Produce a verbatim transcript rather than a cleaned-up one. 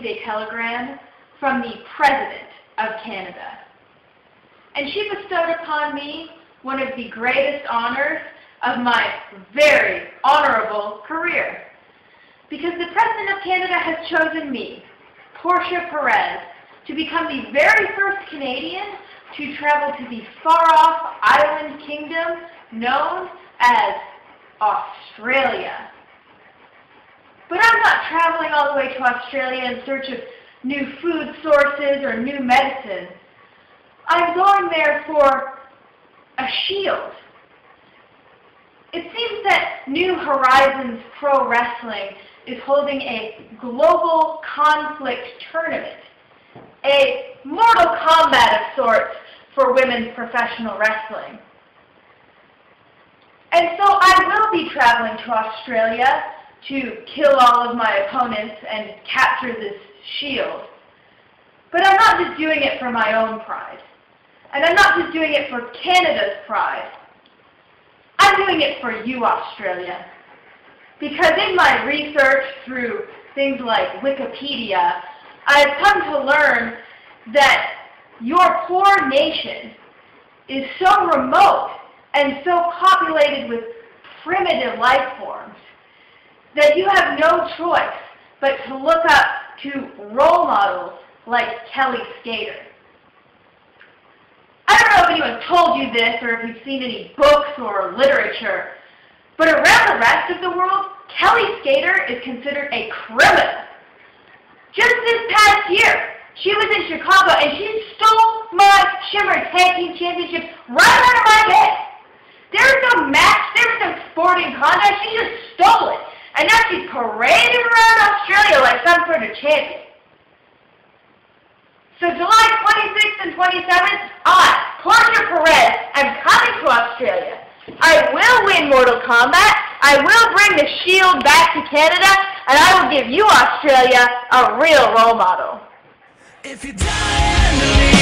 received a telegram from the President of Canada, and she bestowed upon me one of the greatest honors of my very honorable career, because the President of Canada has chosen me, Portia Perez, to become the very first Canadian to travel to the far-off island kingdom known as Australia. But I'm not traveling all the way to Australia in search of new food sources or new medicine. I'm going there for a shield. It seems that New Horizons Pro Wrestling is holding a global conflict tournament, a Mortal Kombat of sorts for women's professional wrestling. And so I will be traveling to Australia to kill all of my opponents and capture this shield. But I'm not just doing it for my own pride. And I'm not just doing it for Canada's pride. I'm doing it for you, Australia. Because in my research through things like Wikipedia, I've come to learn that your poor nation is so remote and so populated with primitive life forms that you have no choice but to look up to role models like Kelly Skater. I don't know if anyone told you this or if you've seen any books or literature, but around the rest of the world, Kelly Skater is considered a criminal. Just this past year, she was in Chicago and she stole my Shimmer Tag Team Championship right out of my head. There was no match, there was no sporting contest, she just stole it. And now she's parading around Australia like some sort of champion. So July twenty-sixth and twenty-seventh, I, Portia Perez, am coming to Australia. I will win Mortal Kombat, I will bring the shield back to Canada, and I will give you, Australia, a real role model. If you die in the